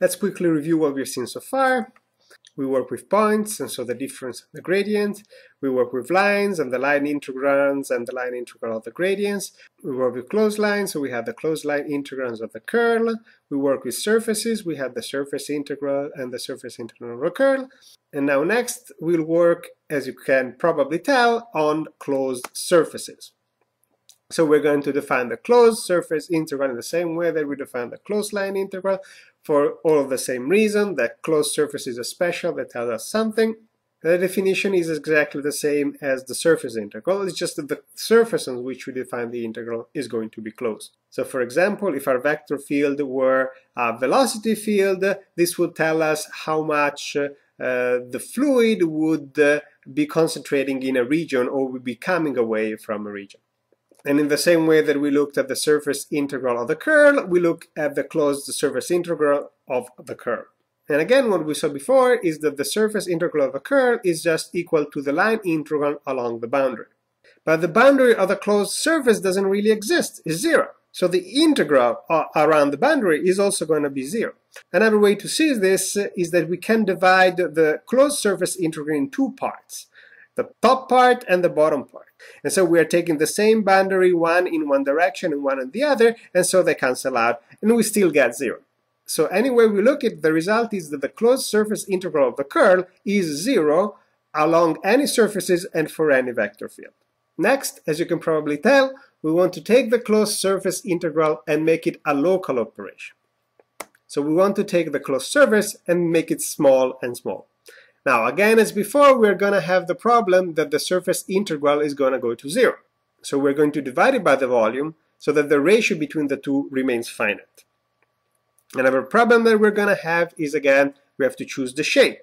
Let's quickly review what we've seen so far. We work with points, and so the difference of the gradient. We work with lines, and the line integrants, and the line integral of the gradients. We work with closeslines, so we have the closeline integrants of the curl. We work with surfaces, we have the surface integral and the surface integral of the curl. And now next, we'll work, as you can probably tell, on closed surfaces. So we're going to define the closed surface integral in the same way that we define the closeline integral, for all of the same reason, that closed surfaces are special, that tells us something. The definition is exactly the same as the surface integral, it's just that the surface on which we define the integral is going to be closed. So for example, if our vector field were a velocity field, this would tell us how much the fluid would be concentrating in a region or would be coming away from a region. And in the same way that we looked at the surface integral of the curl, we look at the closed surface integral of the curl. And again, what we saw before is that the surface integral of a curl is just equal to the line integral along the boundary. But the boundary of the closed surface doesn't really exist, it's zero. So the integral around the boundary is also going to be zero. Another way to see this is that we can divide the closed surface integral in two parts, the top part and the bottom part. And so we are taking the same boundary, one in one direction and one in the other, and so they cancel out, and we still get zero. So any way we look at it, the result is that the closed surface integral of the curl is zero along any surfaces and for any vector field. Next, as you can probably tell, we want to take the closed surface integral and make it a local operation. So we want to take the closed surface and make it small and small. Now, again, as before, we're going to have the problem that the surface integral is going to go to zero. So we're going to divide it by the volume so that the ratio between the two remains finite. Another problem that we're going to have is, again, we have to choose the shape.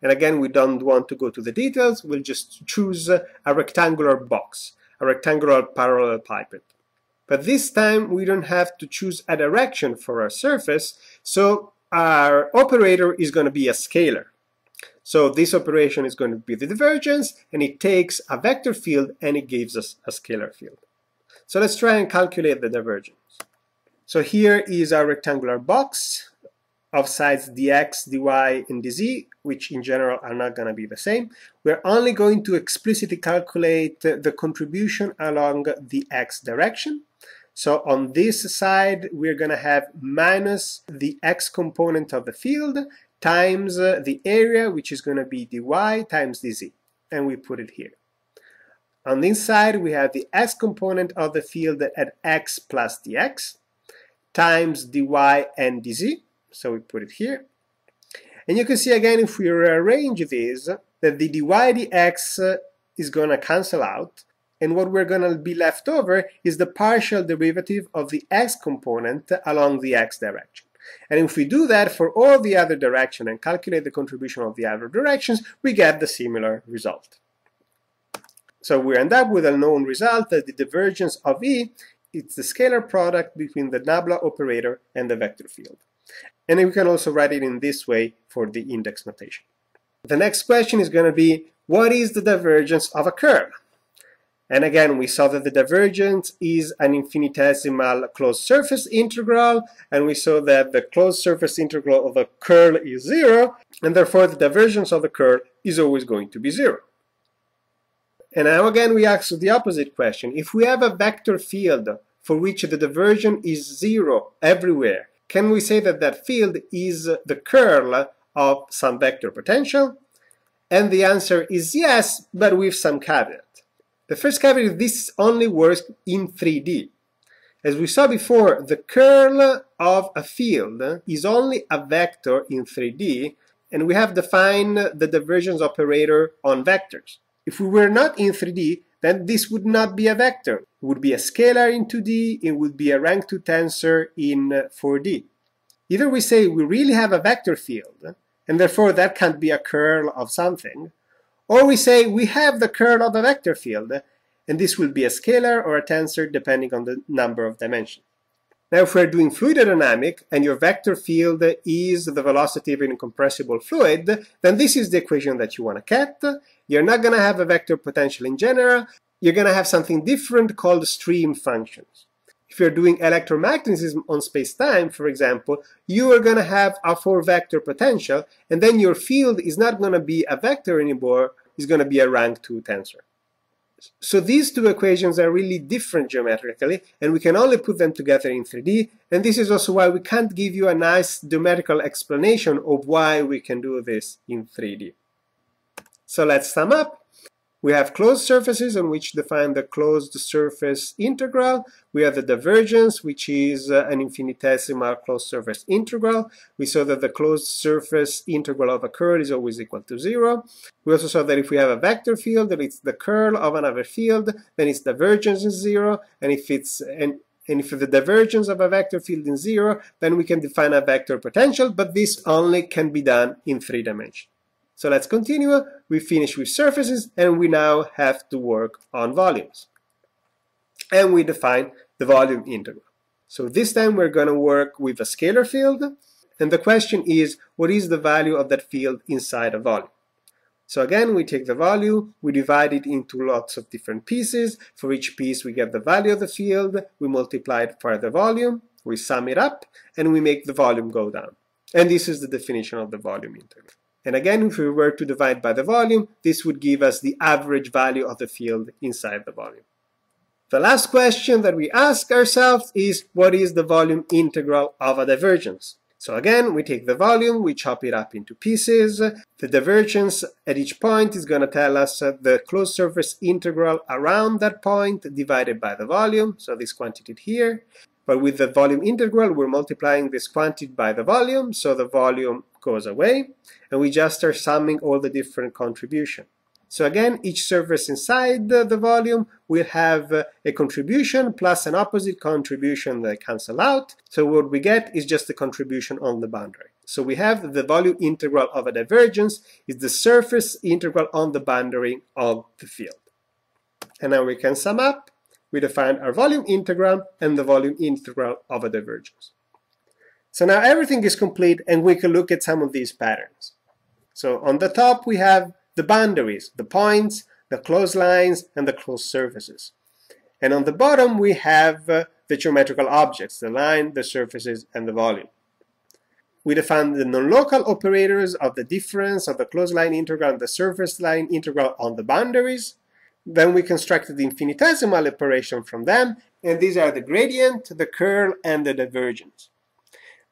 And again, we don't want to go to the details. We'll just choose a rectangular box, a rectangular parallelepiped. But this time, we don't have to choose a direction for our surface, so our operator is going to be a scalar. So this operation is going to be the divergence, and it takes a vector field and it gives us a scalar field. So let's try and calculate the divergence. So here is our rectangular box of sides dx, dy, and dz, which in general are not going to be the same. We're only going to explicitly calculate the contribution along the x direction. So on this side, we're going to have minus the x component of the field, times the area, which is going to be dy times dz, and we put it here. On this side, we have the x component of the field at x plus dx, times dy and dz, so we put it here. And you can see again, if we rearrange these, that the dy dx is going to cancel out, and what we're going to be left over is the partial derivative of the x component along the x direction. And if we do that for all the other directions and calculate the contribution of the other directions, we get the similar result. So we end up with a known result that the divergence of E is the scalar product between the nabla operator and the vector field. And we can also write it in this way for the index notation. The next question is going to be, what is the divergence of a curl? And again, we saw that the divergence is an infinitesimal closed surface integral, and we saw that the closed surface integral of a curl is zero, and therefore the divergence of the curl is always going to be zero. And now again, we ask the opposite question. If we have a vector field for which the divergence is zero everywhere, can we say that that field is the curl of some vector potential? And the answer is yes, but with some caveat. The first caveat is this only works in 3D. As we saw before, the curl of a field is only a vector in 3D, and we have defined the divergence operator on vectors. If we were not in 3D, then this would not be a vector. It would be a scalar in 2D, it would be a rank 2 tensor in 4D. Either we say we really have a vector field, and therefore that can't be a curl of something, or we say we have the curl of a vector field, and this will be a scalar or a tensor depending on the number of dimensions. Now if we're doing fluid dynamics and your vector field is the velocity of an incompressible fluid, then this is the equation that you want to get. You're not going to have a vector potential in general, you're going to have something different called stream functions. if you're doing electromagnetism on space-time, for example, you are going to have a 4-vector potential, and then your field is not going to be a vector anymore, it's going to be a rank 2 tensor. So these two equations are really different geometrically, and we can only put them together in 3D, and this is also why we can't give you a nice numerical explanation of why we can do this in 3D. So let's sum up. We have closed surfaces on which define the closed surface integral. We have the divergence, which is an infinitesimal closed surface integral. We saw that the closed surface integral of a curl is always equal to 0. We also saw that if we have a vector field, that it's the curl of another field, then its divergence is 0. And if the divergence of a vector field is 0, then we can define a vector potential, but this only can be done in 3 dimensions. So let's continue. We finish with surfaces, and we now have to work on volumes. And we define the volume integral. So this time we're going to work with a scalar field, and the question is, what is the value of that field inside a volume? So again, we take the value, we divide it into lots of different pieces. For each piece we get the value of the field, we multiply it by the volume, we sum it up, and we make the volume go down. And this is the definition of the volume integral. And again, if we were to divide by the volume, this would give us the average value of the field inside the volume. The last question that we ask ourselves is, what is the volume integral of a divergence? So again, we take the volume, we chop it up into pieces. The divergence at each point is going to tell us the closed surface integral around that point divided by the volume, so this quantity here. But with the volume integral, we're multiplying this quantity by the volume, so the volume goes away, and we just are summing all the different contributions. So again, each surface inside the volume will have a contribution plus an opposite contribution that cancel out, so what we get is just the contribution on the boundary. So we have the volume integral of a divergence is the surface integral on the boundary of the field. And now we can sum up. We define our volume integral and the volume integral of a divergence. So now everything is complete, and we can look at some of these patterns. So on the top we have the boundaries, the points, the closed lines, and the closed surfaces. And on the bottom we have the geometrical objects, the line, the surfaces, and the volume. We define the non-local operators of the difference of the closed line integral and the surface line integral on the boundaries. Then we constructed the infinitesimal operation from them, and these are the gradient, the curl, and the divergence.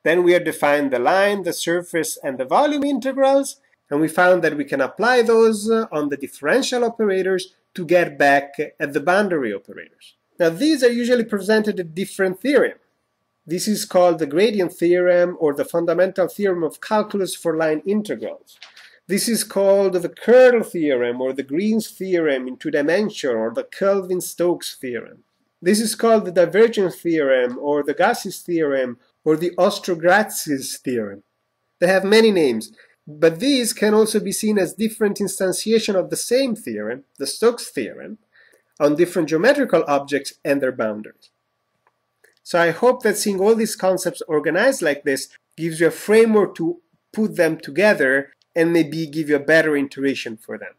Then we have defined the line, the surface, and the volume integrals, and we found that we can apply those on the differential operators to get back at the boundary operators. Now these are usually presented in different theorems. This is called the gradient theorem, or the fundamental theorem of calculus for line integrals. This is called the curl theorem, or the Green's theorem in 2 dimensions, or the Kelvin-Stokes theorem. This is called the divergence theorem, or the Gauss's theorem, or the Ostrogratz's theorem. They have many names, but these can also be seen as different instantiation of the same theorem, the Stokes theorem, on different geometrical objects and their boundaries. So I hope that seeing all these concepts organized like this gives you a framework to put them together and maybe give you a better intuition for them.